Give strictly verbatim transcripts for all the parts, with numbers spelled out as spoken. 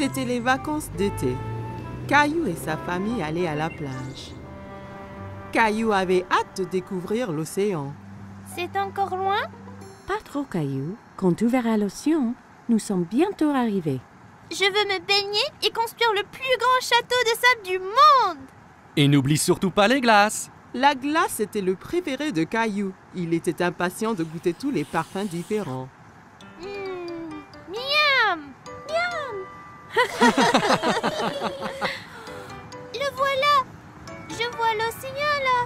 C'était les vacances d'été. Caillou et sa famille allaient à la plage. Caillou avait hâte de découvrir l'océan. C'est encore loin? Pas trop, Caillou. Quand tu verras l'océan, nous sommes bientôt arrivés. Je veux me baigner et construire le plus grand château de sable du monde! Et n'oublie surtout pas les glaces! La glace était le préféré de Caillou. Il était impatient de goûter tous les parfums différents. Mmh, miam! Miam! Le voilà! Je vois l'océan là!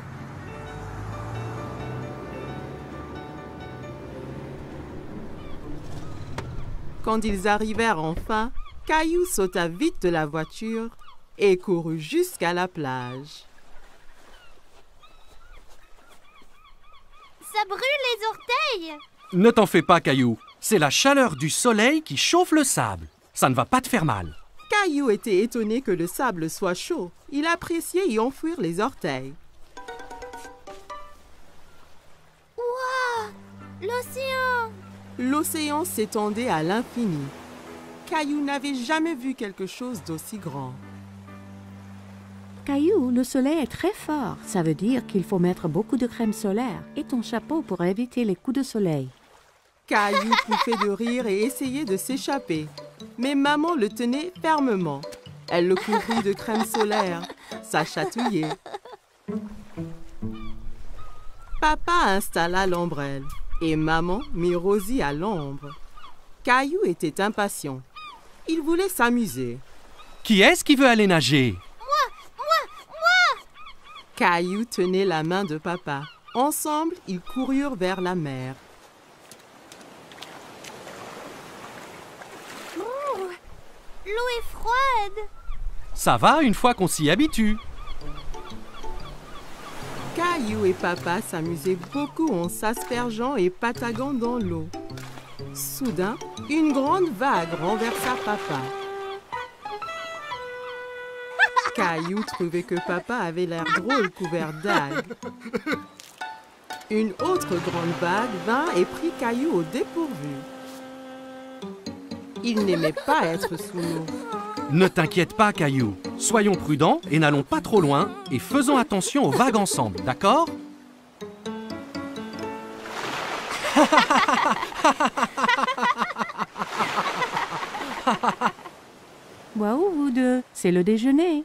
Quand ils arrivèrent enfin, Caillou sauta vite de la voiture et courut jusqu'à la plage. Ça brûle les orteils! Ne t'en fais pas, Caillou. C'est la chaleur du soleil qui chauffe le sable. Ça ne va pas te faire mal. Caillou était étonné que le sable soit chaud. Il appréciait y enfouir les orteils. Ouah! L'océan! L'océan s'étendait à l'infini. Caillou n'avait jamais vu quelque chose d'aussi grand. Caillou, le soleil est très fort. Ça veut dire qu'il faut mettre beaucoup de crème solaire et ton chapeau pour éviter les coups de soleil. Caillou pouffait de rire et essayait de s'échapper. Mais maman le tenait fermement. Elle le couvrit de crème solaire. Ça chatouillait. Papa installa l'ombrelle et maman mit Rosie à l'ombre. Caillou était impatient. Il voulait s'amuser. Qui est-ce qui veut aller nager? Caillou tenait la main de papa. Ensemble, ils coururent vers la mer. Oh, l'eau est froide! Ça va une fois qu'on s'y habitue. Caillou et papa s'amusaient beaucoup en s'aspergeant et pataguant dans l'eau. Soudain, une grande vague renversa papa. Caillou trouvait que papa avait l'air drôle couvert d'algues. Une autre grande vague vint et prit Caillou au dépourvu. Il n'aimait pas être sous l'eau. Ne t'inquiète pas, Caillou. Soyons prudents et n'allons pas trop loin et faisons attention aux vagues ensemble, d'accord? Waouh, vous deux, c'est le déjeuner.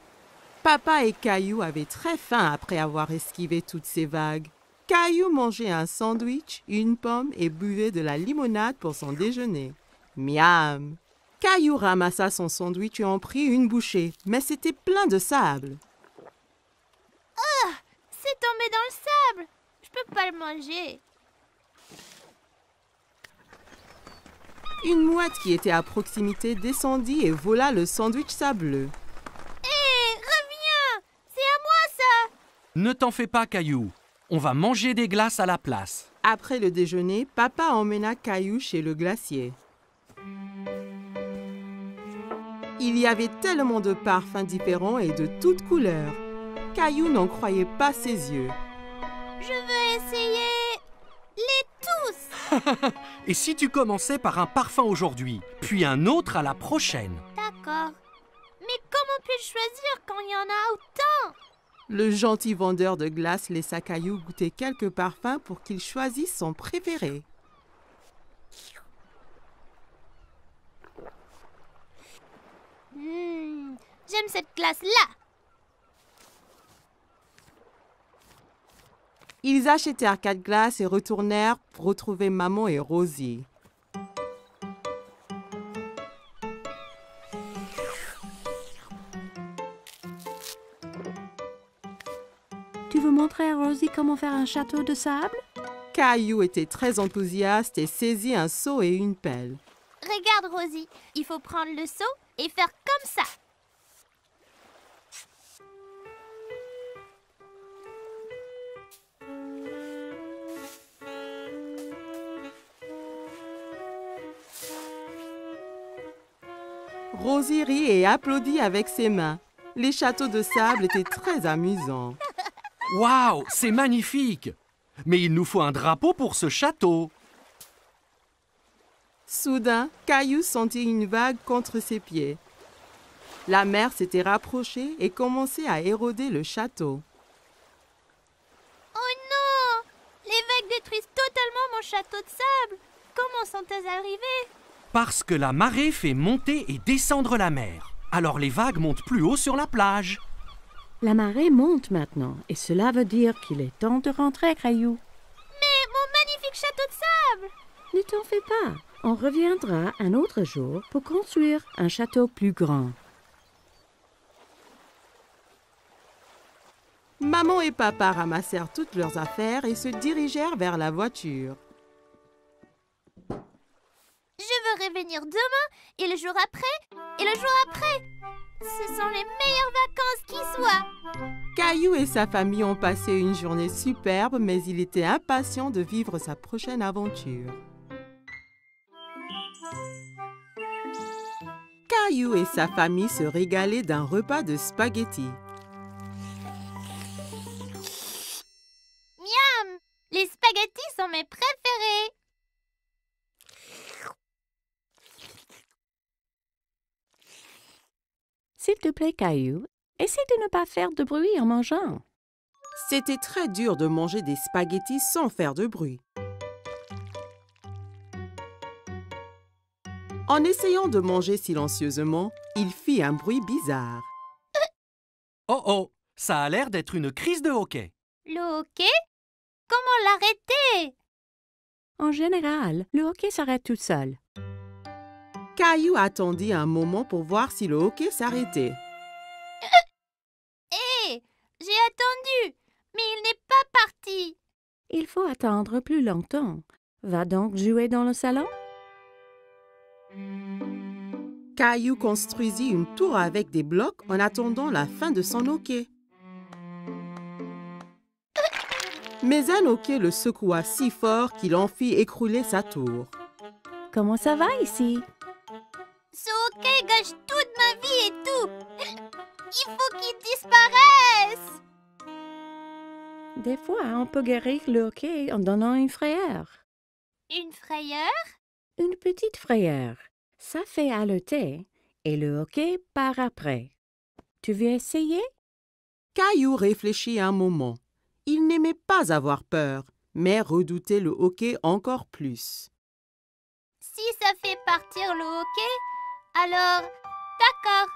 Papa et Caillou avaient très faim après avoir esquivé toutes ces vagues. Caillou mangeait un sandwich, une pomme et buvait de la limonade pour son déjeuner. Miam! Caillou ramassa son sandwich et en prit une bouchée, mais c'était plein de sable. Oh! C'est tombé dans le sable! Je peux pas le manger. Une mouette qui était à proximité descendit et vola le sandwich sableux. Ne t'en fais pas, Caillou. On va manger des glaces à la place. Après le déjeuner, papa emmena Caillou chez le glacier. Il y avait tellement de parfums différents et de toutes couleurs. Caillou n'en croyait pas ses yeux. Je veux essayer les tous. Et si tu commençais par un parfum aujourd'hui, puis un autre à la prochaine? D'accord. Mais comment puis-je choisir quand il y en a autant? Le gentil vendeur de glace laissa Caillou goûter quelques parfums pour qu'il choisisse son préféré. Mmh, j'aime cette glace-là! Ils achetèrent quatre glaces et retournèrent pour retrouver maman et Rosie. Tu veux montrer à Rosie comment faire un château de sable? Caillou était très enthousiaste et saisit un seau et une pelle. Regarde, Rosie, il faut prendre le seau et faire comme ça. Rosie rit et applaudit avec ses mains. Les châteaux de sable étaient très amusants. Waouh, c'est magnifique! Mais il nous faut un drapeau pour ce château. Soudain, Caillou sentit une vague contre ses pieds. La mer s'était rapprochée et commençait à éroder le château. Oh non! Les vagues détruisent totalement mon château de sable. Comment sont-elles arrivées? Parce que la marée fait monter et descendre la mer. Alors les vagues montent plus haut sur la plage. La marée monte maintenant et cela veut dire qu'il est temps de rentrer, Caillou. Mais mon magnifique château de sable! Ne t'en fais pas. On reviendra un autre jour pour construire un château plus grand. Maman et papa ramassèrent toutes leurs affaires et se dirigèrent vers la voiture. Je veux revenir demain et le jour après et le jour après. Ce sont les meilleures vacances qui soient. Caillou et sa famille ont passé une journée superbe, mais il était impatient de vivre sa prochaine aventure. Caillou et sa famille se régalaient d'un repas de spaghettis. Miam! Les spaghettis sont mes préférés! S'il te plaît, Caillou, essaie de ne pas faire de bruit en mangeant. C'était très dur de manger des spaghettis sans faire de bruit. En essayant de manger silencieusement, il fit un bruit bizarre. Oh oh, ça a l'air d'être une crise de hockey. Le hockey? Comment l'arrêter? En général, le hockey s'arrête tout seul. Caillou attendit un moment pour voir si le hockey s'arrêtait. Hé! Hey, j'ai attendu, mais il n'est pas parti. Il faut attendre plus longtemps. Va donc jouer dans le salon? Caillou construisit une tour avec des blocs en attendant la fin de son hockey. Mais un hockey le secoua si fort qu'il en fit écrouler sa tour. Comment ça va ici? Ce hockey gâche toute ma vie et tout! Il faut qu'il disparaisse! Des fois, on peut guérir le hockey en donnant une frayeur. Une frayeur? Une petite frayeur. Ça fait haleter et le hockey part après. Tu veux essayer? Caillou réfléchit un moment. Il n'aimait pas avoir peur, mais redoutait le hockey encore plus. Si ça fait partir le hockey, alors d'accord.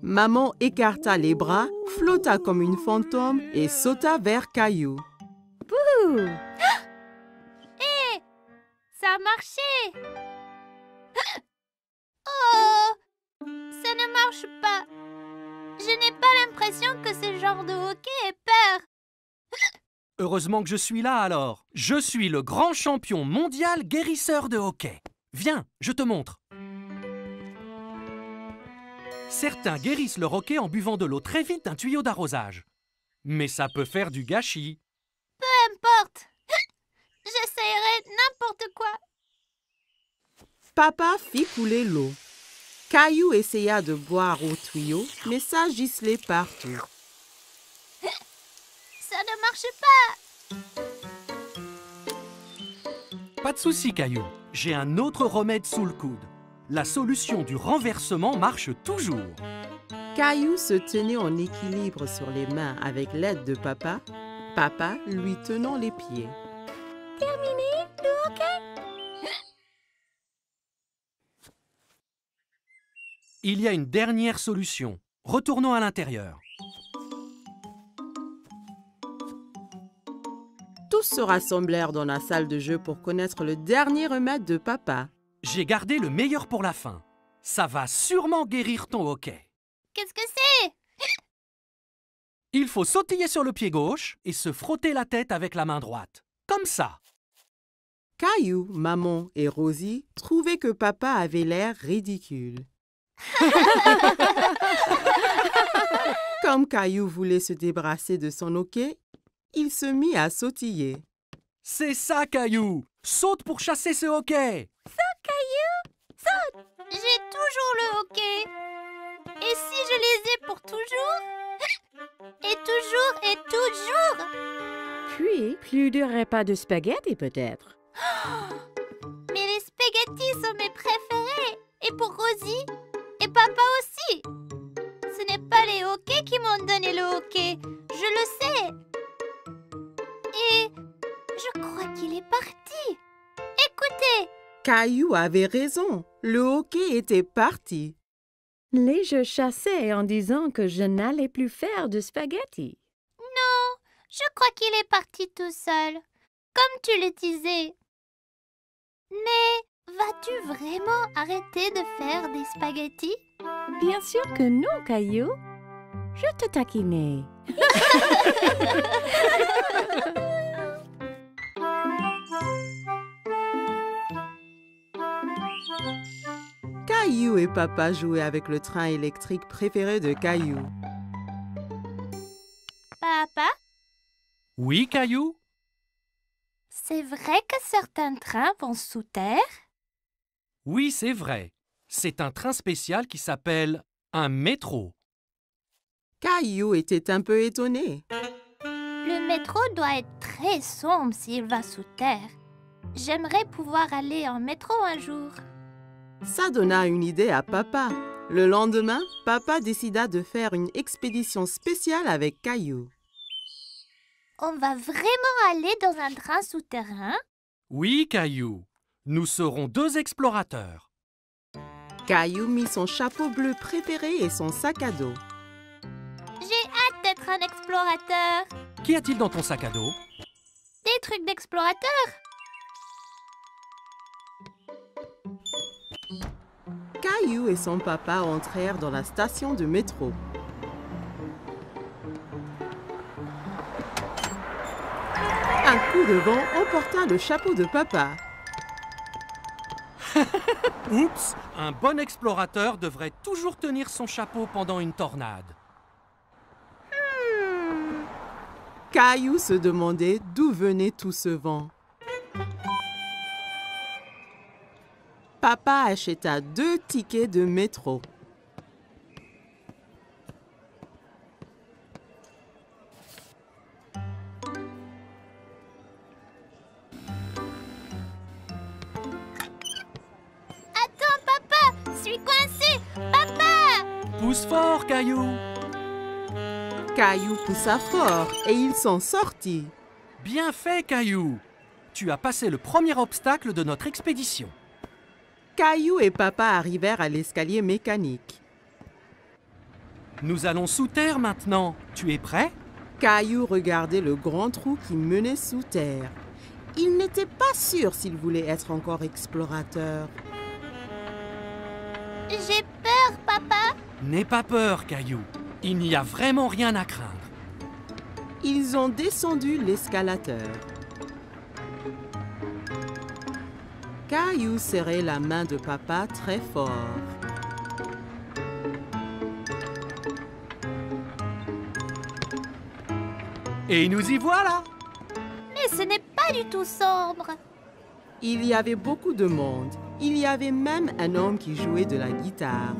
Maman écarta les bras, flotta comme une fantôme et sauta vers Caillou. Bouh! Ça a marché! Oh! Ça ne marche pas! Je n'ai pas l'impression que ce genre de hockey ait peur! Heureusement que je suis là alors! Je suis le grand champion mondial guérisseur de hockey! Viens, je te montre! Certains guérissent leur hockey en buvant de l'eau très vite d'un tuyau d'arrosage. Mais ça peut faire du gâchis! Peu importe! J'essayerai n'importe quoi. Papa fit couler l'eau. Caillou essaya de boire au tuyau, mais ça gicelait partout. Ça ne marche pas. Pas de souci, Caillou. J'ai un autre remède sous le coude. La solution du renversement marche toujours. Caillou se tenait en équilibre sur les mains avec l'aide de papa, papa lui tenant les pieds. Terminé le hockey? Il y a une dernière solution. Retournons à l'intérieur. Tous se rassemblèrent dans la salle de jeu pour connaître le dernier remède de papa. J'ai gardé le meilleur pour la fin. Ça va sûrement guérir ton hockey. Qu'est-ce que c'est? Il faut sautiller sur le pied gauche et se frotter la tête avec la main droite. Comme ça. Caillou, maman et Rosie trouvaient que papa avait l'air ridicule. Comme Caillou voulait se débarrasser de son hockey, il se mit à sautiller. C'est ça, Caillou! Saute pour chasser ce hockey! Saute, Caillou! Saute! J'ai toujours le hockey. Et si je les ai pour toujours? Et toujours et toujours! Puis, plus de repas de spaghettis, peut-être. Oh! Mais les spaghettis sont mes préférés. Et pour Rosie, et papa aussi. Ce n'est pas les hoquets qui m'ont donné le hoquet, je le sais. Et je crois qu'il est parti. Écoutez. Caillou avait raison, le hoquet était parti. Les je chassais en disant que je n'allais plus faire de spaghettis. Non, je crois qu'il est parti tout seul, comme tu le disais. Mais vas-tu vraiment arrêter de faire des spaghettis? Bien sûr que non, Caillou. Je te taquinais. Caillou et papa jouaient avec le train électrique préféré de Caillou. Papa? Oui, Caillou? C'est vrai que certains trains vont sous terre? Oui, c'est vrai. C'est un train spécial qui s'appelle un métro. Caillou était un peu étonné. Le métro doit être très sombre s'il va sous terre. J'aimerais pouvoir aller en métro un jour. Ça donna une idée à papa. Le lendemain, papa décida de faire une expédition spéciale avec Caillou. On va vraiment aller dans un train souterrain? Oui, Caillou. Nous serons deux explorateurs. Caillou mit son chapeau bleu préféré et son sac à dos. J'ai hâte d'être un explorateur. Qu'y a-t-il dans ton sac à dos? Des trucs d'explorateur. Caillou et son papa entrèrent dans la station de métro. Un coup de vent emporta le chapeau de papa. Oups! Un bon explorateur devrait toujours tenir son chapeau pendant une tornade. Hmm. Caillou se demandait d'où venait tout ce vent. Papa acheta deux tickets de métro. Pousse fort, Caillou! Caillou poussa fort et ils sont sortis. Bien fait, Caillou! Tu as passé le premier obstacle de notre expédition. Caillou et papa arrivèrent à l'escalier mécanique. Nous allons sous terre maintenant. Tu es prêt? Caillou regardait le grand trou qui menait sous terre. Il n'était pas sûr s'il voulait être encore explorateur. J'ai peur, papa! N'aie pas peur, Caillou. Il n'y a vraiment rien à craindre. Ils ont descendu l'escalateur. Caillou serrait la main de papa très fort. Et nous y voilà! Mais ce n'est pas du tout sombre. Il y avait beaucoup de monde. Il y avait même un homme qui jouait de la guitare.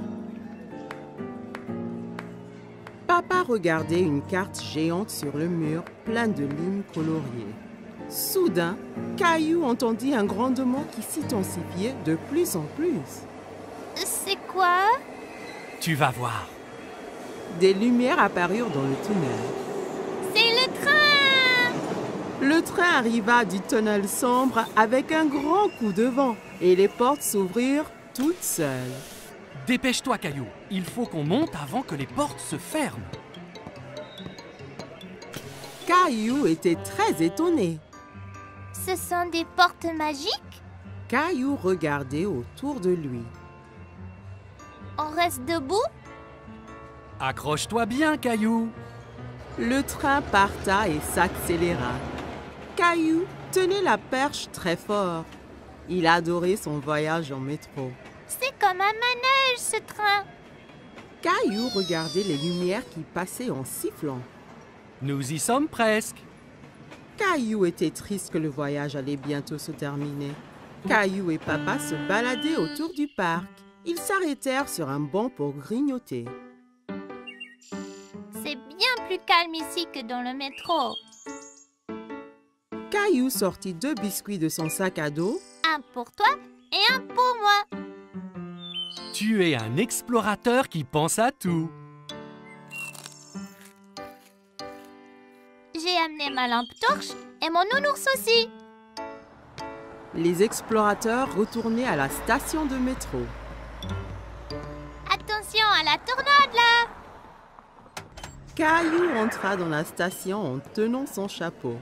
Papa regardait une carte géante sur le mur, pleine de lignes coloriées. Soudain, Caillou entendit un grondement qui s'intensifiait de plus en plus. C'est quoi? Tu vas voir. Des lumières apparurent dans le tunnel. C'est le train! Le train arriva du tunnel sombre avec un grand coup de vent et les portes s'ouvrirent toutes seules. Dépêche-toi, Caillou. Il faut qu'on monte avant que les portes se ferment. Caillou était très étonné. Ce sont des portes magiques? Caillou regardait autour de lui. On reste debout? Accroche-toi bien, Caillou. Le train parta et s'accéléra. Caillou tenait la perche très fort. Il adorait son voyage en métro. C'est comme un manège, ce train. Caillou regardait les lumières qui passaient en sifflant. Nous y sommes presque. Caillou était triste que le voyage allait bientôt se terminer. Caillou et papa se baladaient autour du parc. Ils s'arrêtèrent sur un banc pour grignoter. C'est bien plus calme ici que dans le métro. Caillou sortit deux biscuits de son sac à dos. Un pour toi et un pour moi. Tu es un explorateur qui pense à tout. J'ai amené ma lampe torche et mon nounours aussi. Les explorateurs retournaient à la station de métro. Attention à la tornade là! Caillou entra dans la station en tenant son chapeau,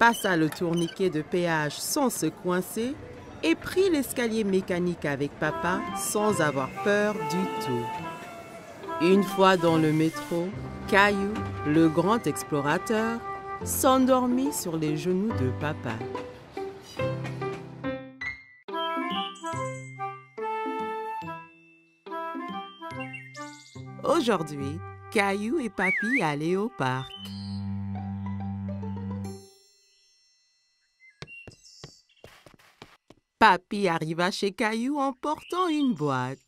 passa le tourniquet de péage sans se coincer et prit l'escalier mécanique avec papa sans avoir peur du tout. Une fois dans le métro, Caillou, le grand explorateur, s'endormit sur les genoux de papa. Aujourd'hui, Caillou et Papy allaient au parc. Papy arriva chez Caillou en portant une boîte.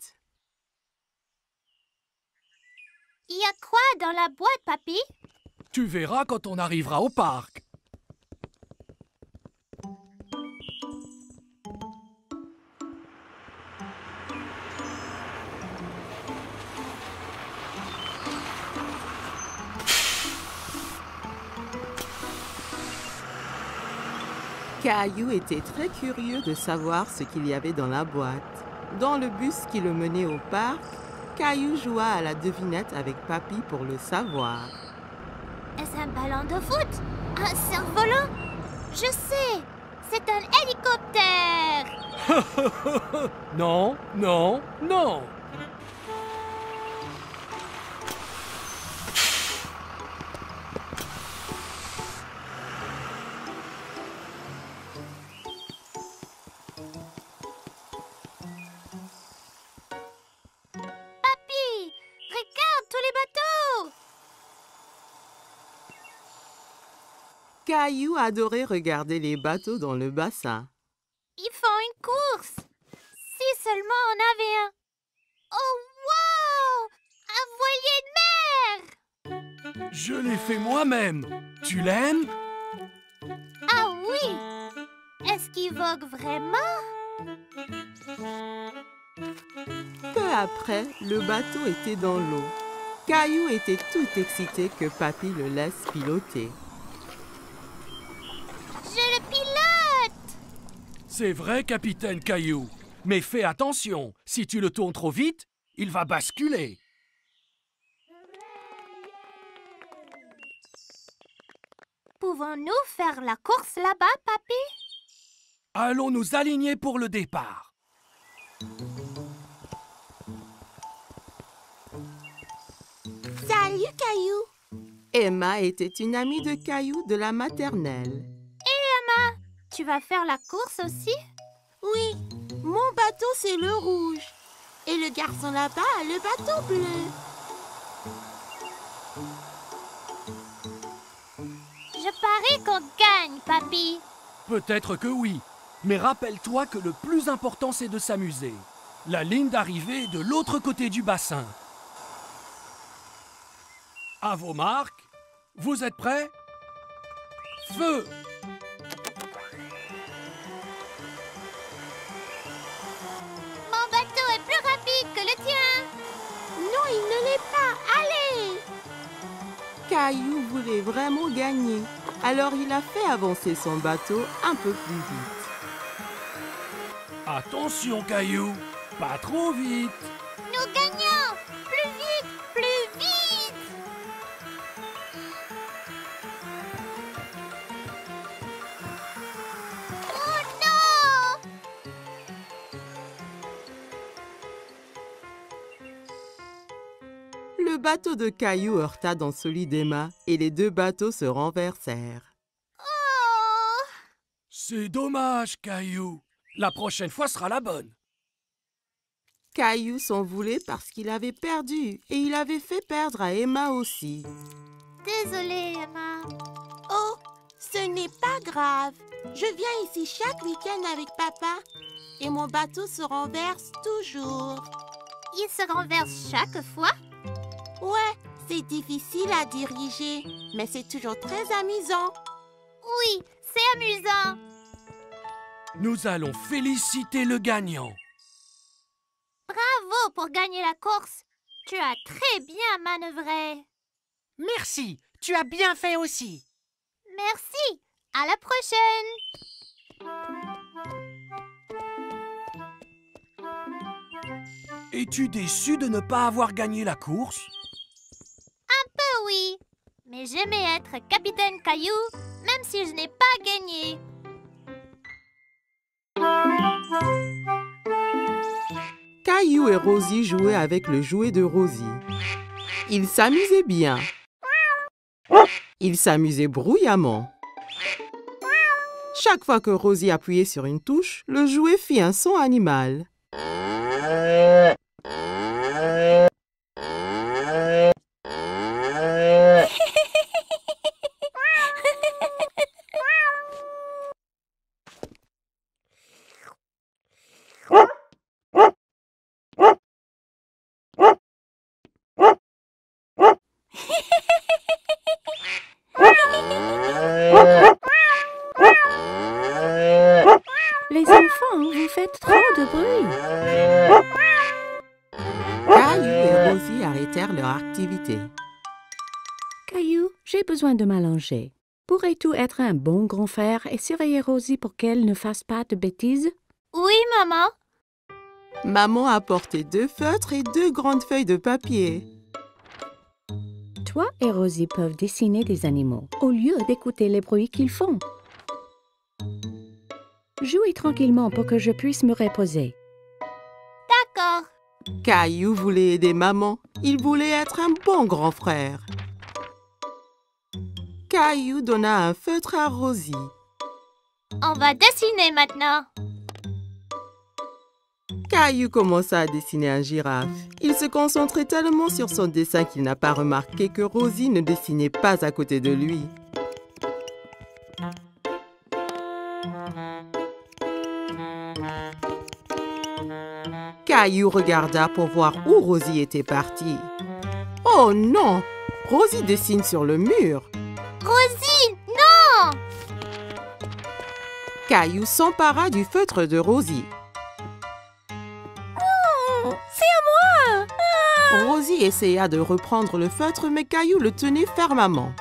Il y a quoi dans la boîte, Papy? Tu verras quand on arrivera au parc. Caillou était très curieux de savoir ce qu'il y avait dans la boîte. Dans le bus qui le menait au parc, Caillou joua à la devinette avec Papy pour le savoir. Est-ce un ballon de foot? Un cerf-volant? Je sais, c'est un hélicoptère! Non, non, non! Caillou adorait regarder les bateaux dans le bassin. Ils font une course! Si seulement on avait un! Oh wow! Un voilier de mer! Je l'ai fait moi-même! Tu l'aimes? Ah oui! Est-ce qu'il vogue vraiment? Peu après, le bateau était dans l'eau. Caillou était tout excité que Papy le laisse piloter. C'est vrai, capitaine Caillou. Mais fais attention, si tu le tournes trop vite, il va basculer. Pouvons-nous faire la course là-bas, Papy? Allons nous aligner pour le départ. Salut, Caillou. Emma était une amie de Caillou de la maternelle. Tu vas faire la course aussi? Oui, mon bateau c'est le rouge. Et le garçon là-bas a le bateau bleu. Je parie qu'on gagne, Papy. Peut-être que oui. Mais rappelle-toi que le plus important c'est de s'amuser. La ligne d'arrivée est de l'autre côté du bassin. À vos marques. Vous êtes prêts? Feu! Caillou voulait vraiment gagner, alors il a fait avancer son bateau un peu plus vite. Attention Caillou, pas trop vite. Nous gagnons, plus vite, plus vite. Oh non! Le bateau de Caillou heurta dans celui d'Emma et les deux bateaux se renversèrent. Oh! C'est dommage, Caillou. La prochaine fois sera la bonne. Caillou s'en voulait parce qu'il avait perdu et il avait fait perdre à Emma aussi. Désolée, Emma. Oh, ce n'est pas grave. Je viens ici chaque week-end avec papa et mon bateau se renverse toujours. Il se renverse chaque fois? Ouais, c'est difficile à diriger, mais c'est toujours très amusant. Oui, c'est amusant. Nous allons féliciter le gagnant. Bravo, trop pour gagner la course. Tu as très bien manœuvré. Merci, tu as bien fait aussi. Merci, à la prochaine. Es-tu déçu de ne pas avoir gagné la course? Un peu oui, mais j'aimais être capitaine Caillou, même si je n'ai pas gagné. Caillou et Rosie jouaient avec le jouet de Rosie. Ils s'amusaient bien. Ils s'amusaient bruyamment. Chaque fois que Rosie appuyait sur une touche, le jouet fit un son animal. De m'allonger. Pourrais-tu être un bon grand frère et surveiller Rosie pour qu'elle ne fasse pas de bêtises? Oui, maman. Maman a apporté deux feutres et deux grandes feuilles de papier. Toi et Rosie peuvent dessiner des animaux au lieu d'écouter les bruits qu'ils font. Jouez tranquillement pour que je puisse me reposer. D'accord. Caillou voulait aider maman. Il voulait être un bon grand frère. Caillou donna un feutre à Rosie. On va dessiner maintenant. Caillou commença à dessiner un girafe. Il se concentrait tellement sur son dessin qu'il n'a pas remarqué que Rosie ne dessinait pas à côté de lui. Caillou regarda pour voir où Rosie était partie. Oh non! Rosie dessine sur le mur. Rosie, non! Caillou s'empara du feutre de Rosie. Oh, c'est à moi! Ah! Rosie essaya de reprendre le feutre, mais Caillou le tenait fermement.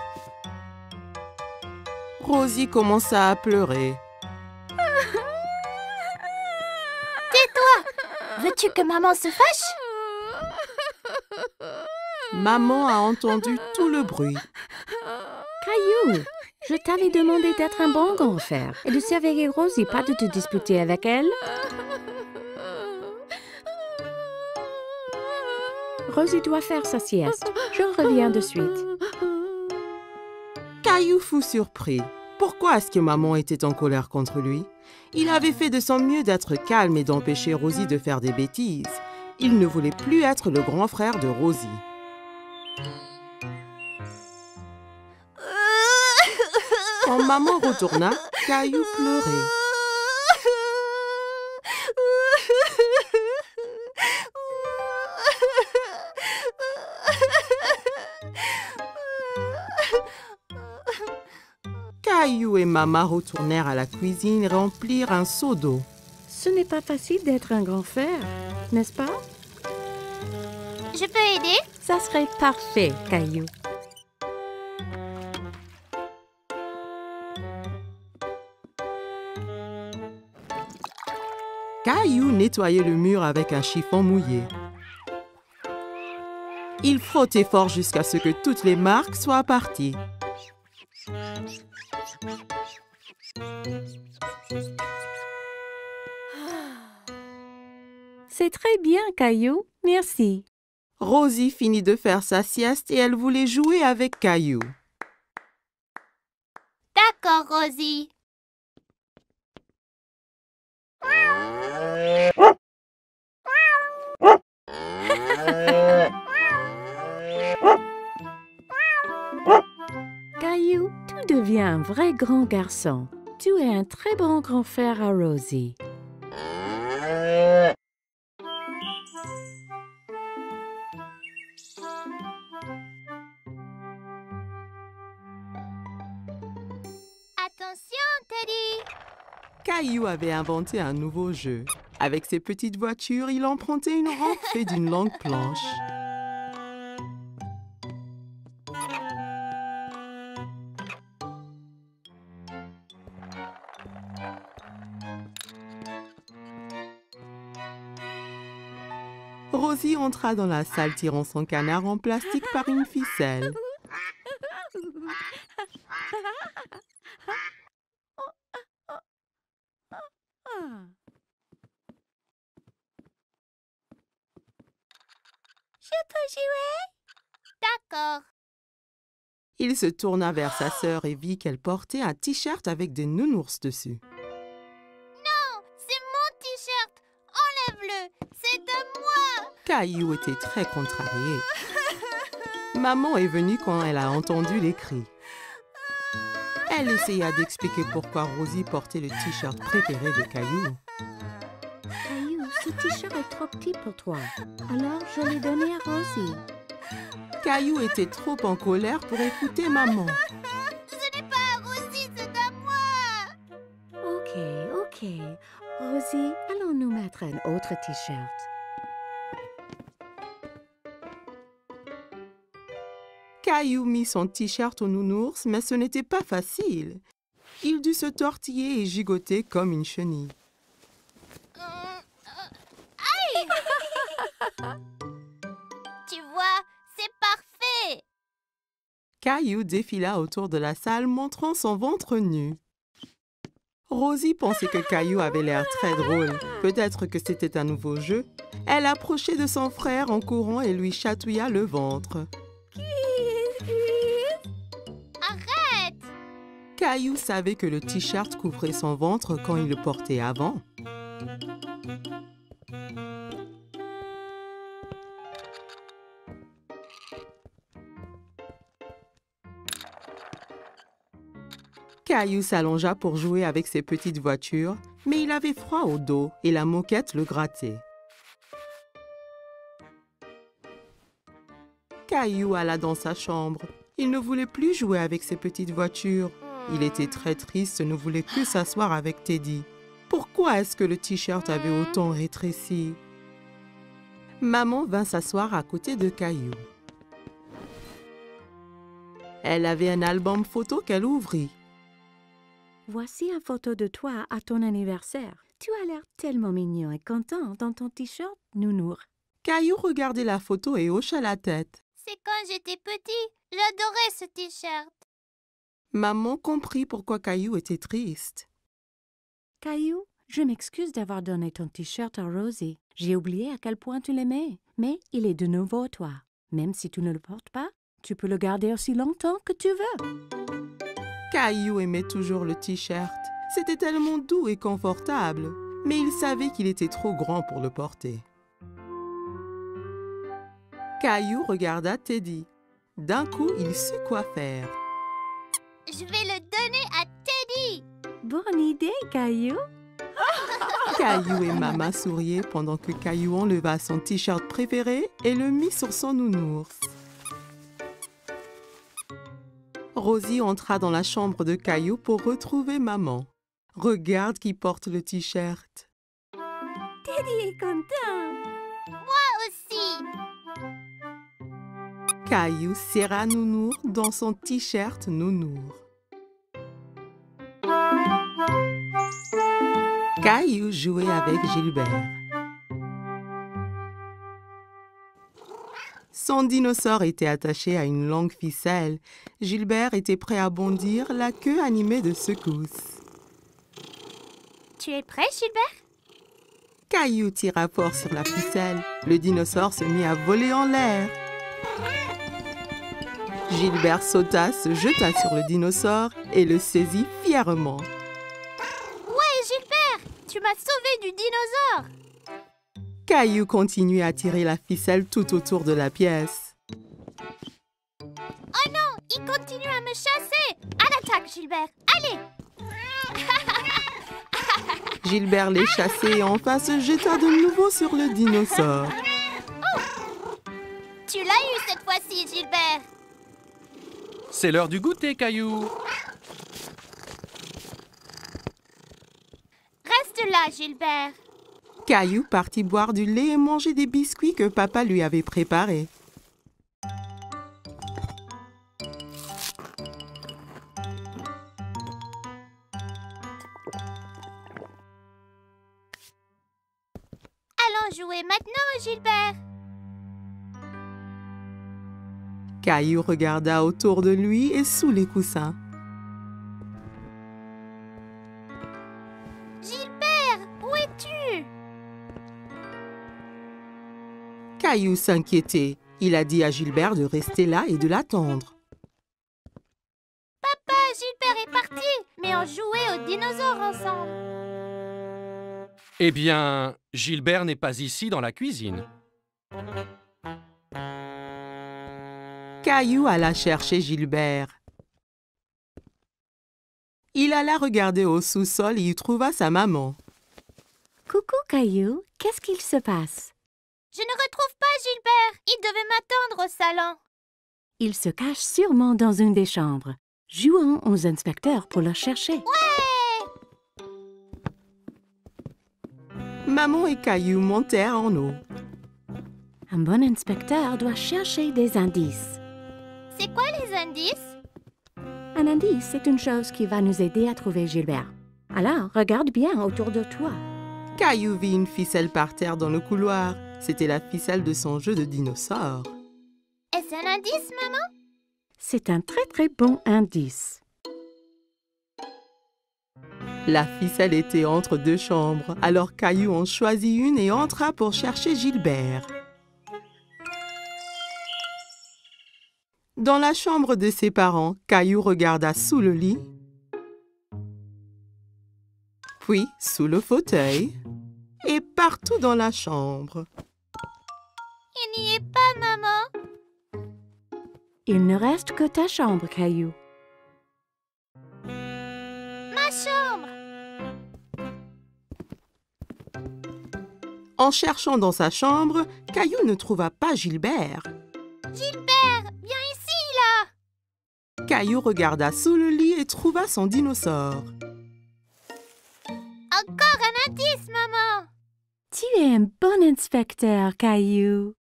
Rosie commença à pleurer. Tais-toi! Veux-tu que maman se fâche? Maman a entendu tout le bruit. Caillou, je t'avais demandé d'être un bon grand frère et de surveiller Rosie, pas de te disputer avec elle. Rosie doit faire sa sieste. Je reviens de suite. Caillou fut surpris. Pourquoi est-ce que maman était en colère contre lui? Il avait fait de son mieux d'être calme et d'empêcher Rosie de faire des bêtises. Il ne voulait plus être le grand frère de Rosie. Quand maman retourna, Caillou pleurait. Caillou et maman retournèrent à la cuisine remplir un seau d'eau. Ce n'est pas facile d'être un grand frère, n'est-ce pas? Je peux aider? Ça serait parfait, Caillou. Caillou nettoyait le mur avec un chiffon mouillé. Il frottait fort jusqu'à ce que toutes les marques soient parties. C'est très bien, Caillou. Merci. Rosie finit de faire sa sieste et elle voulait jouer avec Caillou. D'accord, Rosie. Caillou, tu deviens un vrai grand garçon. Tu es un très bon grand frère à Rosie. Attention, Teddy! Caillou avait inventé un nouveau jeu. Avec ses petites voitures, il empruntait une rampe faite d'une longue planche. Rosie entra dans la salle tirant son canard en plastique par une ficelle. Je peux jouer? D'accord. Il se tourna vers sa sœur et vit qu'elle portait un t-shirt avec des nounours dessus. Non, c'est mon t-shirt. Enlève-le, c'est à moi. Caillou était très contrarié. Maman est venue quand elle a entendu les cris. Elle essaya d'expliquer pourquoi Rosie portait le t-shirt préféré de Caillou. Caillou, ce t-shirt est trop petit pour toi. Alors je l'ai donné à Rosie. Caillou était trop en colère pour écouter maman. Ce n'est pas à Rosie, c'est à moi. Ok, ok. Rosie, allons nous mettre un autre t-shirt. Caillou mit son t-shirt au nounours, mais ce n'était pas facile. Il dut se tortiller et gigoter comme une chenille. Euh, euh, aïe! Tu vois, c'est parfait! Caillou défila autour de la salle, montrant son ventre nu. Rosie pensait que Caillou avait l'air très drôle. Peut-être que c'était un nouveau jeu. Elle approchait de son frère en courant et lui chatouilla le ventre. Caillou savait que le t-shirt couvrait son ventre quand il le portait avant. Caillou s'allongea pour jouer avec ses petites voitures, mais il avait froid au dos et la moquette le grattait. Caillou alla dans sa chambre. Il ne voulait plus jouer avec ses petites voitures. Il était très triste, ne voulait que s'asseoir avec Teddy. Pourquoi est-ce que le t-shirt avait autant rétréci? Maman vint s'asseoir à côté de Caillou. Elle avait un album photo qu'elle ouvrit. Voici une photo de toi à ton anniversaire. Tu as l'air tellement mignon et content dans ton t-shirt, nounours. Caillou regardait la photo et hocha la tête. C'est quand j'étais petit, j'adorais ce t-shirt. Maman comprit pourquoi Caillou était triste. Caillou, je m'excuse d'avoir donné ton t-shirt à Rosie. J'ai oublié à quel point tu l'aimais, mais il est de nouveau à toi. Même si tu ne le portes pas, tu peux le garder aussi longtemps que tu veux. Caillou aimait toujours le t-shirt. C'était tellement doux et confortable, mais il savait qu'il était trop grand pour le porter. Caillou regarda Teddy. D'un coup, il sut quoi faire. Je vais le donner à Teddy. Bonne idée, Caillou. Caillou et Maman souriaient pendant que Caillou enleva son t-shirt préféré et le mit sur son nounours. Rosie entra dans la chambre de Caillou pour retrouver Maman. Regarde qui porte le t-shirt. Teddy est content. Moi aussi. Caillou serra Nounours dans son t-shirt Nounours. Caillou jouait avec Gilbert. Son dinosaure était attaché à une longue ficelle. Gilbert était prêt à bondir, la queue animée de secousses. Tu es prêt, Gilbert? Caillou tira fort sur la ficelle. Le dinosaure se mit à voler en l'air. Gilbert sauta, se jeta sur le dinosaure et le saisit fièrement. Ouais, Gilbert, tu m'as sauvé du dinosaure! Caillou continue à tirer la ficelle tout autour de la pièce. Oh non, il continue à me chasser! À l'attaque, Gilbert, allez! Gilbert les chassait et enfin se jeta de nouveau sur le dinosaure. Oh. Tu l'as eu cette fois-ci, Gilbert! C'est l'heure du goûter, Caillou. Reste là, Gilbert. Caillou partit boire du lait et manger des biscuits que papa lui avait préparés. Allons jouer maintenant, Gilbert! Caillou regarda autour de lui et sous les coussins. Gilbert, où es-tu? Caillou s'inquiétait. Il a dit à Gilbert de rester là et de l'attendre. Papa, Gilbert est parti, mais on jouait aux dinosaures ensemble. Eh bien, Gilbert n'est pas ici dans la cuisine. Caillou alla chercher Gilbert. Il alla regarder au sous-sol et y trouva sa maman. Coucou Caillou, qu'est-ce qu'il se passe? Je ne retrouve pas Gilbert, il devait m'attendre au salon. Il se cache sûrement dans une des chambres. Jouons aux inspecteurs pour le chercher. Ouais! Maman et Caillou montèrent en haut. Un bon inspecteur doit chercher des indices. C'est quoi les indices? Un indice, c'est une chose qui va nous aider à trouver Gilbert. Alors, regarde bien autour de toi. Caillou vit une ficelle par terre dans le couloir. C'était la ficelle de son jeu de dinosaures. Est-ce un indice, maman? C'est un très très bon indice. La ficelle était entre deux chambres. Alors Caillou en choisit une et entra pour chercher Gilbert. Dans la chambre de ses parents, Caillou regarda sous le lit, puis sous le fauteuil et partout dans la chambre. Il n'y est pas, maman. Il ne reste que ta chambre, Caillou. Ma chambre! En cherchant dans sa chambre, Caillou ne trouva pas Gilbert. Gilbert! Caillou regarda sous le lit et trouva son dinosaure. Encore un indice, maman! Tu es un bon inspecteur, Caillou.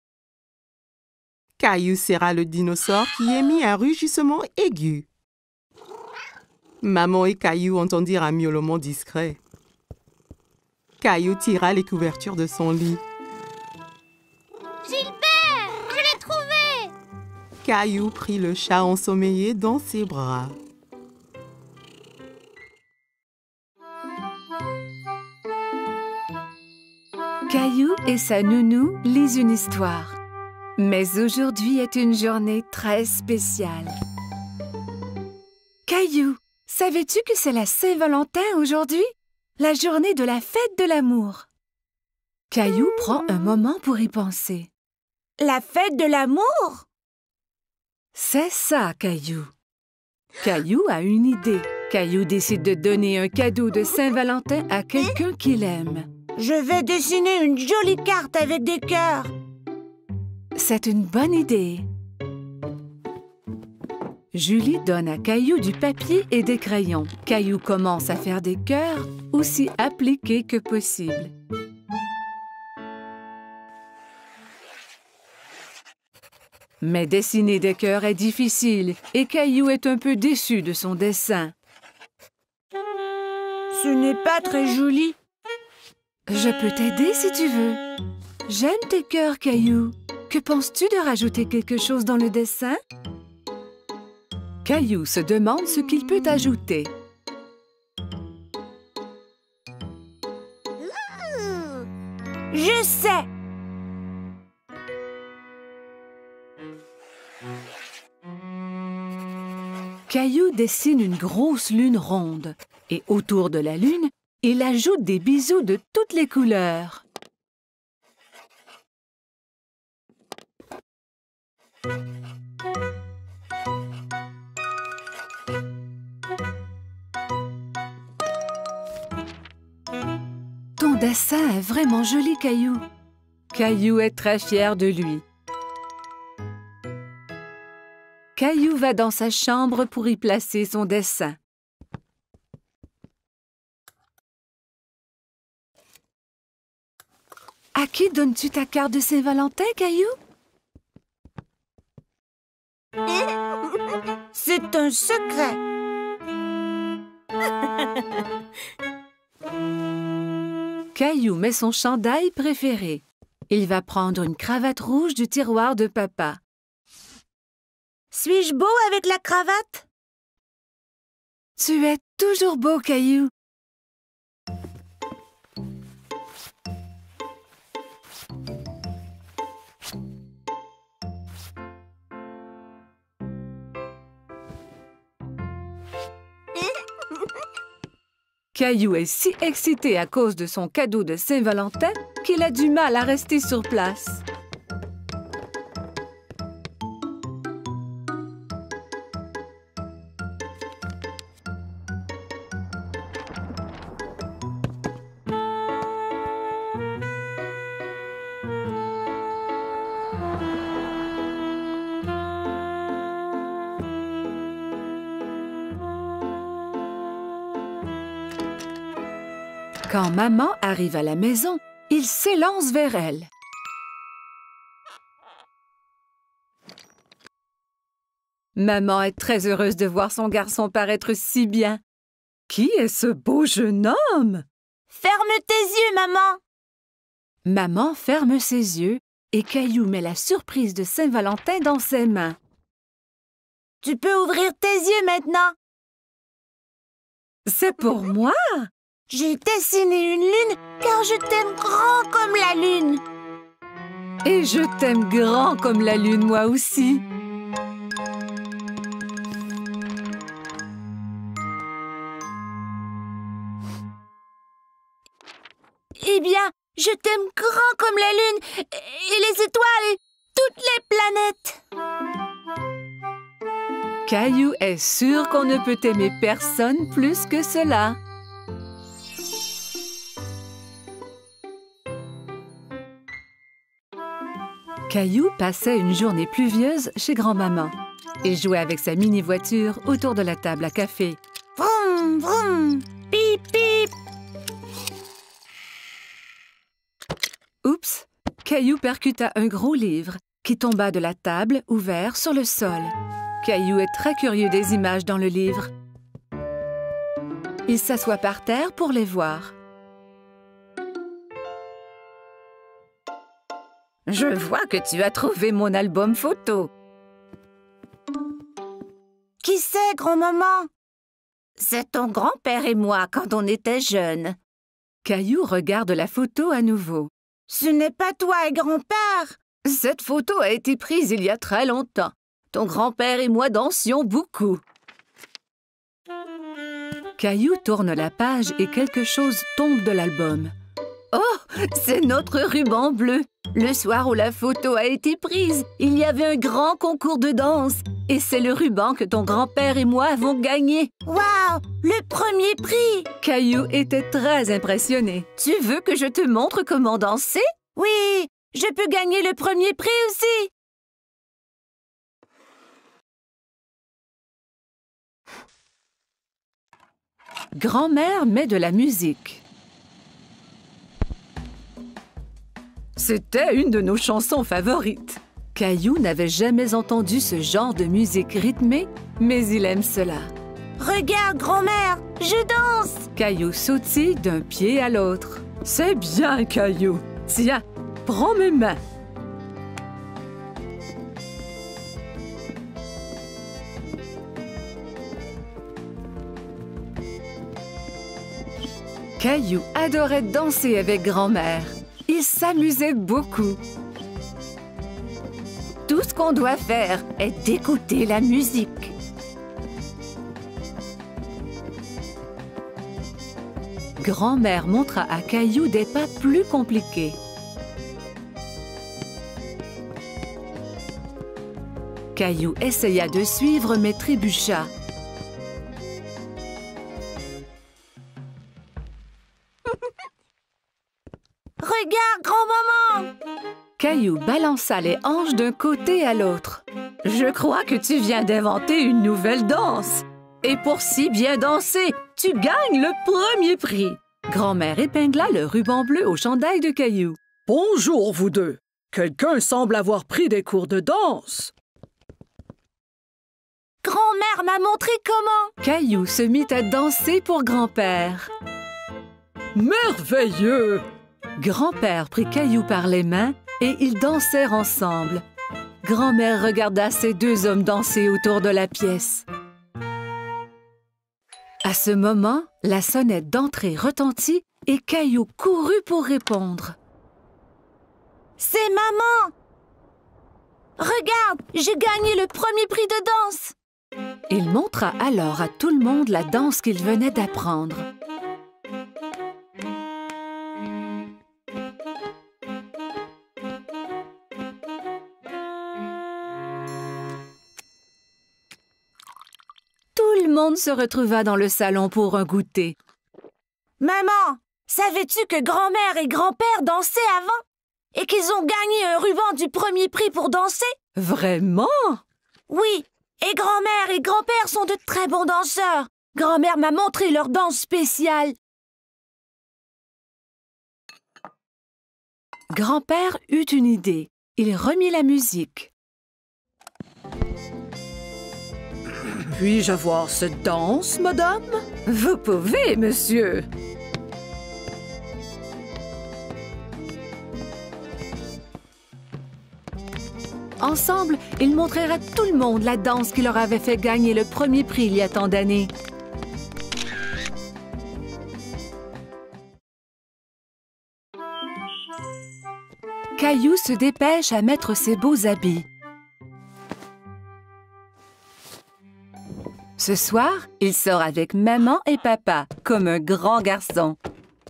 Caillou serra le dinosaure qui émit un rugissement aigu. Maman et Caillou entendirent un miaulement discret. Caillou tira les couvertures de son lit. Caillou prit le chat ensommeillé dans ses bras. Caillou et sa nounou lisent une histoire. Mais aujourd'hui est une journée très spéciale. Caillou, savais-tu que c'est la Saint-Valentin aujourd'hui? La journée de la fête de l'amour. Caillou prend un moment pour y penser. La fête de l'amour? C'est ça, Caillou. Caillou a une idée. Caillou décide de donner un cadeau de Saint-Valentin à quelqu'un qu'il aime. Je vais dessiner une jolie carte avec des cœurs. C'est une bonne idée. Julie donne à Caillou du papier et des crayons. Caillou commence à faire des cœurs aussi appliqués que possible. Mais dessiner des cœurs est difficile et Caillou est un peu déçu de son dessin. Ce n'est pas très joli. Je peux t'aider si tu veux. J'aime tes cœurs, Caillou. Que penses-tu de rajouter quelque chose dans le dessin? Caillou se demande ce qu'il peut ajouter. Mmh, je sais! Caillou dessine une grosse lune ronde et autour de la lune, il ajoute des bisous de toutes les couleurs. Ton dessin est vraiment joli, Caillou. Caillou est très fier de lui. Caillou va dans sa chambre pour y placer son dessin. À qui donnes-tu ta carte de Saint-Valentin, Caillou? C'est un secret. Caillou met son chandail préféré. Il va prendre une cravate rouge du tiroir de papa. Suis-je beau avec la cravate? Tu es toujours beau, Caillou. Caillou est si excité à cause de son cadeau de Saint-Valentin qu'il a du mal à rester sur place. Quand maman arrive à la maison, il s'élance vers elle. Maman est très heureuse de voir son garçon paraître si bien. Qui est ce beau jeune homme? Ferme tes yeux, maman! Maman ferme ses yeux et Caillou met la surprise de Saint-Valentin dans ses mains. Tu peux ouvrir tes yeux maintenant! C'est pour moi! J'ai dessiné une lune car je t'aime grand comme la lune. Et je t'aime grand comme la lune, moi aussi. Eh bien, je t'aime grand comme la lune et les étoiles et toutes les planètes. Caillou est sûr qu'on ne peut aimer personne plus que cela. Caillou passait une journée pluvieuse chez grand-maman. Il jouait avec sa mini-voiture autour de la table à café. Vroom, vroom, pip, pip. Oups! Caillou percuta un gros livre qui tomba de la table ouvert sur le sol. Caillou est très curieux des images dans le livre. Il s'assoit par terre pour les voir. Je vois que tu as trouvé mon album photo. Qui c'est, grand-maman? C'est ton grand-père et moi quand on était jeunes. Caillou regarde la photo à nouveau. Ce n'est pas toi et grand-père. Cette photo a été prise il y a très longtemps. Ton grand-père et moi dansions beaucoup. Caillou tourne la page et quelque chose tombe de l'album. Oh, c'est notre ruban bleu. Le soir où la photo a été prise, il y avait un grand concours de danse. Et c'est le ruban que ton grand-père et moi avons gagné. Waouh! Le premier prix! Caillou était très impressionné. Tu veux que je te montre comment danser? Oui! Je peux gagner le premier prix aussi! Grand-mère met de la musique. C'était une de nos chansons favorites. Caillou n'avait jamais entendu ce genre de musique rythmée, mais il aime cela. Regarde, grand-mère, je danse! Caillou sautille d'un pied à l'autre. C'est bien, Caillou. Tiens, prends mes mains. Caillou adorait danser avec grand-mère. Il s'amusait beaucoup. Tout ce qu'on doit faire est d'écouter la musique. Grand-mère montra à Caillou des pas plus compliqués. Caillou essaya de suivre mais trébucha. Caillou balança les hanches d'un côté à l'autre. « Je crois que tu viens d'inventer une nouvelle danse. Et pour si bien danser, tu gagnes le premier prix. » Grand-mère épingla le ruban bleu au chandail de Caillou. « Bonjour, vous deux! Quelqu'un semble avoir pris des cours de danse! » « Grand-mère m'a montré comment !» Caillou se mit à danser pour grand-père. « Merveilleux !» Grand-père prit Caillou par les mains et ils dansèrent ensemble. Grand-mère regarda ces deux hommes danser autour de la pièce. À ce moment, la sonnette d'entrée retentit et Caillou courut pour répondre. « C'est maman! Regarde, j'ai gagné le premier prix de danse !» Il montra alors à tout le monde la danse qu'il venait d'apprendre. Tout le monde se retrouva dans le salon pour un goûter. « Maman, savais-tu que grand-mère et grand-père dansaient avant ? Et qu'ils ont gagné un ruban du premier prix pour danser? » Vraiment? Oui, et grand-mère et grand-père sont de très bons danseurs. Grand-mère m'a montré leur danse spéciale. Grand-père eut une idée. Il remit la musique. « Puis-je avoir cette danse, madame? » « Vous pouvez, monsieur. » Ensemble, ils montrèrent à tout le monde la danse qui leur avait fait gagner le premier prix il y a tant d'années. Caillou se dépêche à mettre ses beaux habits. Ce soir, il sort avec maman et papa, comme un grand garçon.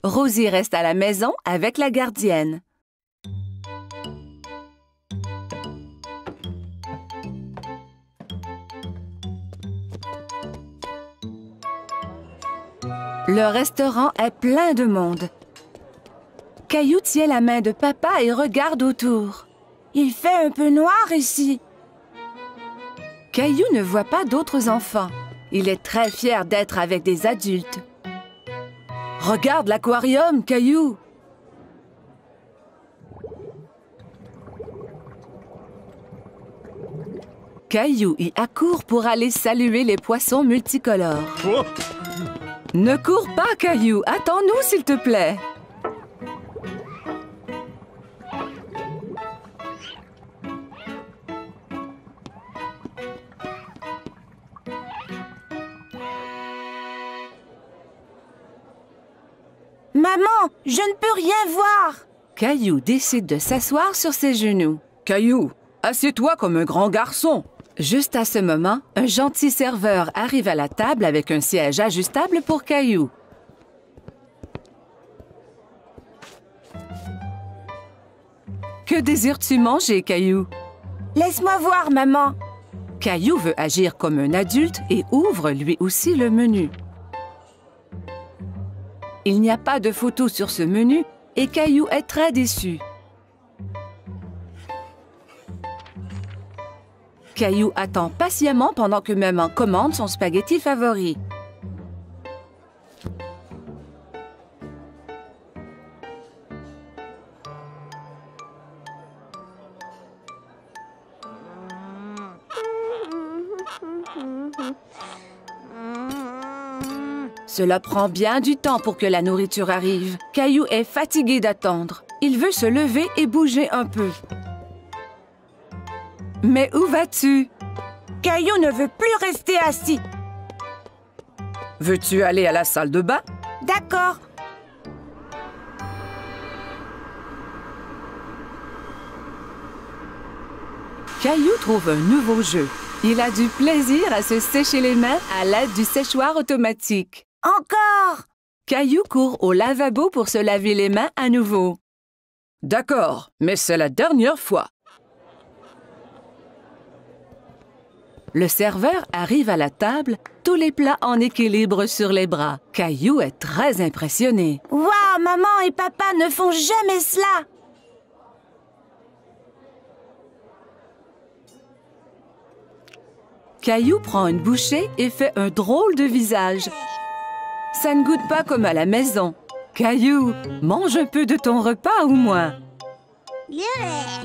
Rosie reste à la maison avec la gardienne. Le restaurant est plein de monde. Caillou tient la main de papa et regarde autour. Il fait un peu noir ici. Caillou ne voit pas d'autres enfants. Il est très fier d'être avec des adultes. Regarde l'aquarium, Caillou! Caillou y accourt pour aller saluer les poissons multicolores. Oh! Ne cours pas, Caillou! Attends-nous, s'il te plaît! Maman, je ne peux rien voir! Caillou décide de s'asseoir sur ses genoux. Caillou, assieds-toi comme un grand garçon! Juste à ce moment, un gentil serveur arrive à la table avec un siège ajustable pour Caillou. Que désires-tu manger, Caillou? Laisse-moi voir, maman. Caillou veut agir comme un adulte et ouvre lui aussi le menu. Il n'y a pas de photo sur ce menu et Caillou est très déçu. Caillou attend patiemment pendant que maman commande son spaghetti favori. Cela prend bien du temps pour que la nourriture arrive. Caillou est fatigué d'attendre. Il veut se lever et bouger un peu. Mais où vas-tu? Caillou ne veut plus rester assis. Veux-tu aller à la salle de bain? D'accord. Caillou trouve un nouveau jeu. Il a du plaisir à se sécher les mains à l'aide du séchoir automatique. Encore! Caillou court au lavabo pour se laver les mains à nouveau. D'accord, mais c'est la dernière fois. Le serveur arrive à la table, tous les plats en équilibre sur les bras. Caillou est très impressionné. Waouh, maman et papa ne font jamais cela! Caillou prend une bouchée et fait un drôle de visage. Ça ne goûte pas comme à la maison. Caillou, mange un peu de ton repas au moins. Yeah.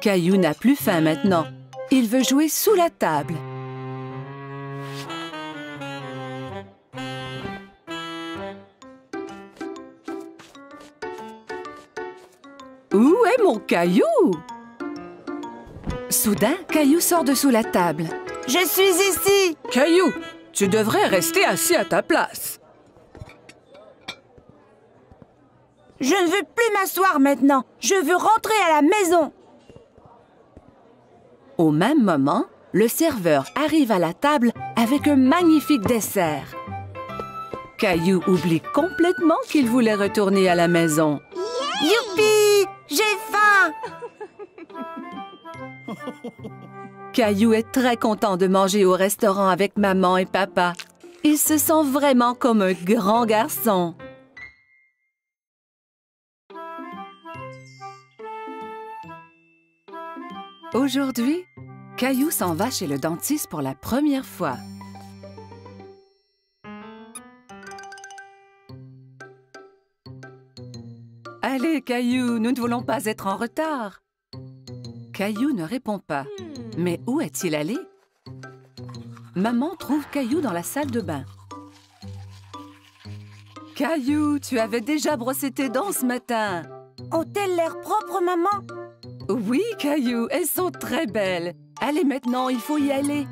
Caillou n'a plus faim maintenant. Il veut jouer sous la table. Où est mon Caillou? Soudain, Caillou sort de sous la table. Je suis ici! Caillou, tu devrais rester assis à ta place. Je ne veux plus m'asseoir maintenant. Je veux rentrer à la maison. Au même moment, le serveur arrive à la table avec un magnifique dessert. Caillou oublie complètement qu'il voulait retourner à la maison. Yeah! Youpi! J'ai faim! Caillou est très content de manger au restaurant avec maman et papa. Il se sent vraiment comme un grand garçon. Aujourd'hui, Caillou s'en va chez le dentiste pour la première fois. Allez, Caillou, nous ne voulons pas être en retard. Caillou ne répond pas. Mais où est-il allé? Maman trouve Caillou dans la salle de bain. Caillou, tu avais déjà brossé tes dents ce matin. Ont-elles l'air propres, maman? Oui, Caillou, elles sont très belles. Allez maintenant, il faut y aller.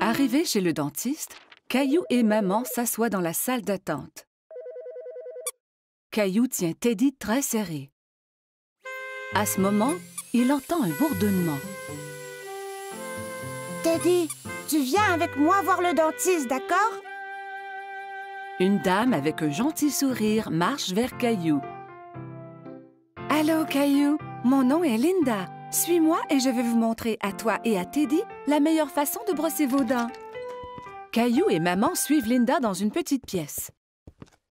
Arrivé chez le dentiste, Caillou et maman s'assoient dans la salle d'attente. Caillou tient Teddy très serré. À ce moment, il entend un bourdonnement. Teddy, tu viens avec moi voir le dentiste, d'accord? Une dame avec un gentil sourire marche vers Caillou. Allô, Caillou, mon nom est Linda. Suis-moi et je vais vous montrer à toi et à Teddy la meilleure façon de brosser vos dents. Caillou et maman suivent Linda dans une petite pièce.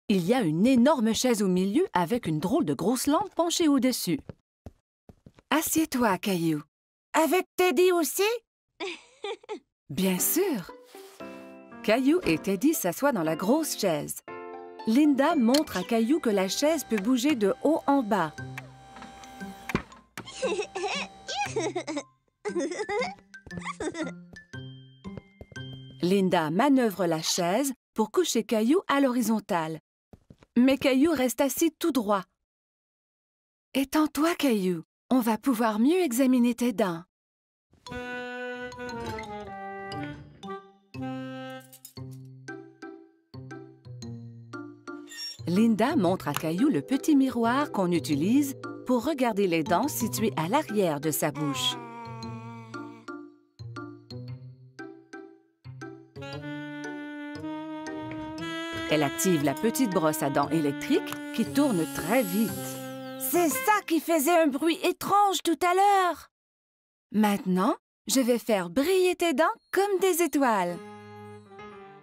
Il y a une énorme chaise au milieu avec une drôle de grosse lampe penchée au-dessus. Assieds-toi, Caillou. Avec Teddy aussi? Bien sûr! Caillou et Teddy s'assoient dans la grosse chaise. Linda montre à Caillou que la chaise peut bouger de haut en bas. Linda manœuvre la chaise pour coucher Caillou à l'horizontale. Mais Caillou reste assis tout droit. Étends-toi, Caillou. On va pouvoir mieux examiner tes dents. Linda montre à Caillou le petit miroir qu'on utilise pour regarder les dents situées à l'arrière de sa bouche. Elle active la petite brosse à dents électrique qui tourne très vite. C'est ça qui faisait un bruit étrange tout à l'heure! Maintenant, je vais faire briller tes dents comme des étoiles.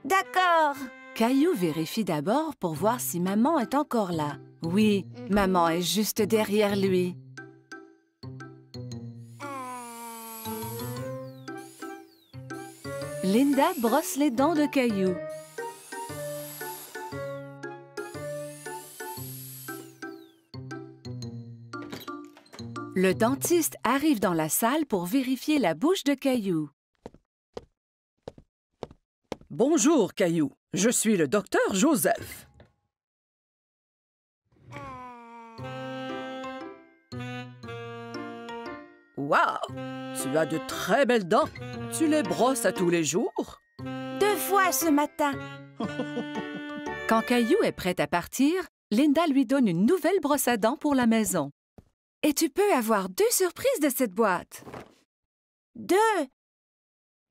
D'accord! Caillou vérifie d'abord pour voir si maman est encore là. Oui, maman est juste derrière lui. Linda brosse les dents de Caillou. Le dentiste arrive dans la salle pour vérifier la bouche de Caillou. Bonjour, Caillou. Je suis le docteur Joseph. Waouh! Tu as de très belles dents. Tu les brosses à tous les jours? Deux fois ce matin. Quand Caillou est prêt à partir, Linda lui donne une nouvelle brosse à dents pour la maison. Et tu peux avoir deux surprises de cette boîte. Deux!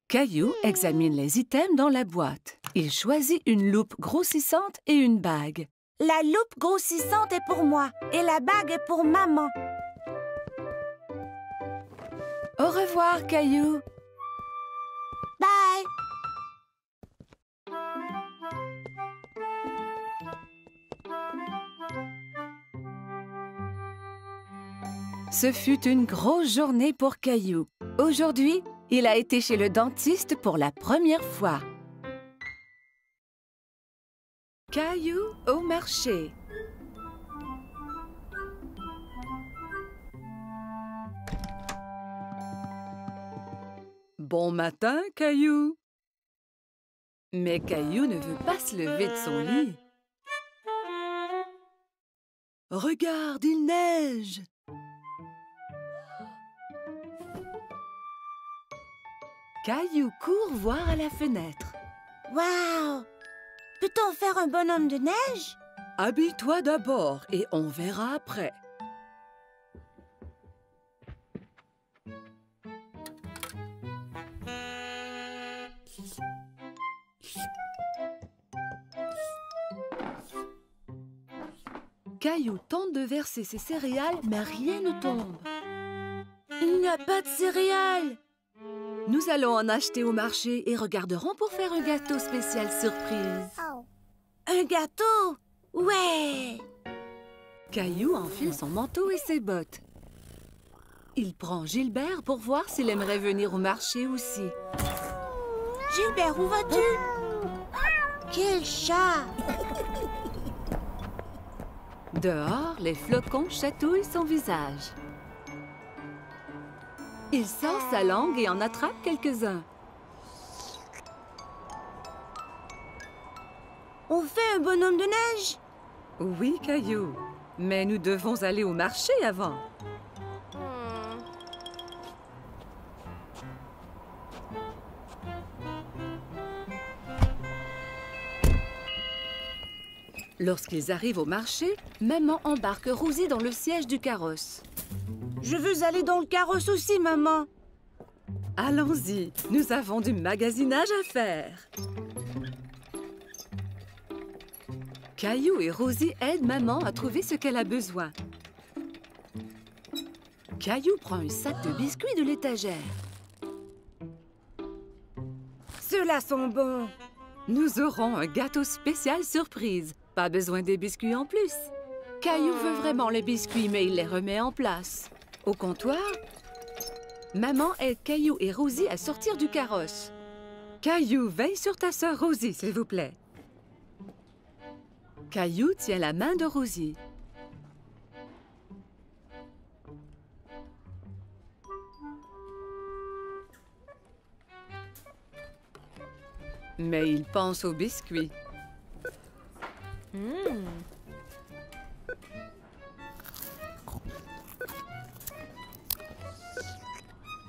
Caillou examine les items dans la boîte. Il choisit une loupe grossissante et une bague. La loupe grossissante est pour moi et la bague est pour maman. Au revoir, Caillou. Bye. Ce fut une grosse journée pour Caillou. Aujourd'hui, il a été chez le dentiste pour la première fois. Caillou au marché. Bon matin, Caillou. Mais Caillou ne veut pas se lever de son lit. Regarde, il neige. Caillou court voir à la fenêtre. Waouh! Peut-on faire un bonhomme de neige? Habille-toi d'abord et on verra après. Caillou tente de verser ses céréales, mais rien ne tombe. Il n'y a pas de céréales! Nous allons en acheter au marché et regarderons pour faire un gâteau spécial surprise. Oh. Un gâteau? Ouais! Caillou enfile son manteau et ses bottes. Il prend Gilbert pour voir s'il aimerait venir au marché aussi. Gilbert, où vas-tu? Quel chat! Dehors, les flocons chatouillent son visage. Il sort sa langue et en attrape quelques-uns. On fait un bonhomme de neige? Oui, Caillou. Mais nous devons aller au marché avant. Lorsqu'ils arrivent au marché, maman embarque Rosie dans le siège du carrosse. Je veux aller dans le carrosse aussi, maman. Allons-y, nous avons du magasinage à faire. Caillou et Rosie aident maman à trouver ce qu'elle a besoin. Caillou prend un sac de biscuits de l'étagère. Ceux-là sont bons. Nous aurons un gâteau spécial surprise. Pas besoin des biscuits en plus. Caillou veut vraiment les biscuits, mais il les remet en place. Au comptoir, maman aide Caillou et Rosie à sortir du carrosse. Caillou, veille sur ta sœur Rosie, s'il vous plaît. Caillou tient la main de Rosie. Mais il pense aux biscuits. Mmh.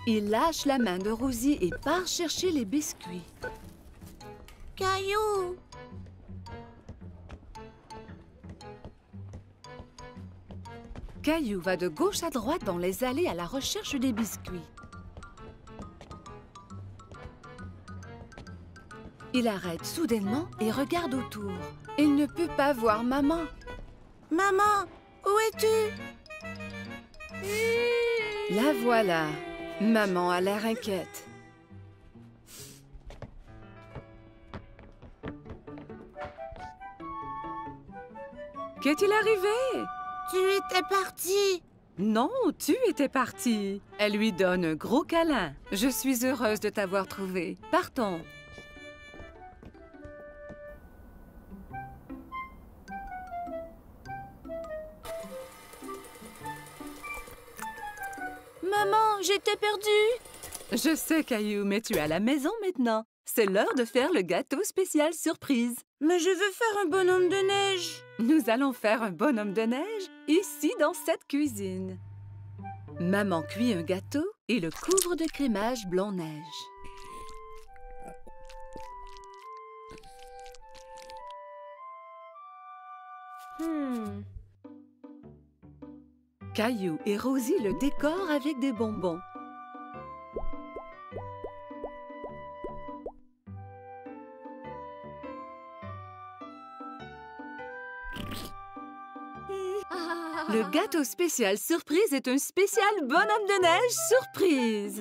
Il lâche la main de Rosie et part chercher les biscuits. Caillou! Caillou va de gauche à droite dans les allées à la recherche des biscuits. Il arrête soudainement et regarde autour. Il ne peut pas voir maman. Maman, où es-tu? La voilà. Maman a l'air inquiète. Qu'est-il arrivé? Tu étais partie. Non, tu étais partie. Elle lui donne un gros câlin. Je suis heureuse de t'avoir trouvée. Partons. Maman, j'étais perdue! Je sais, Caillou, mais tu es à la maison maintenant. C'est l'heure de faire le gâteau spécial surprise. Mais je veux faire un bonhomme de neige. Nous allons faire un bonhomme de neige ici, dans cette cuisine. Maman cuit un gâteau et le couvre de crémage blanc neige. Hmm... Caillou et Rosie le décorent avec des bonbons. Le gâteau spécial surprise est un spécial bonhomme de neige surprise.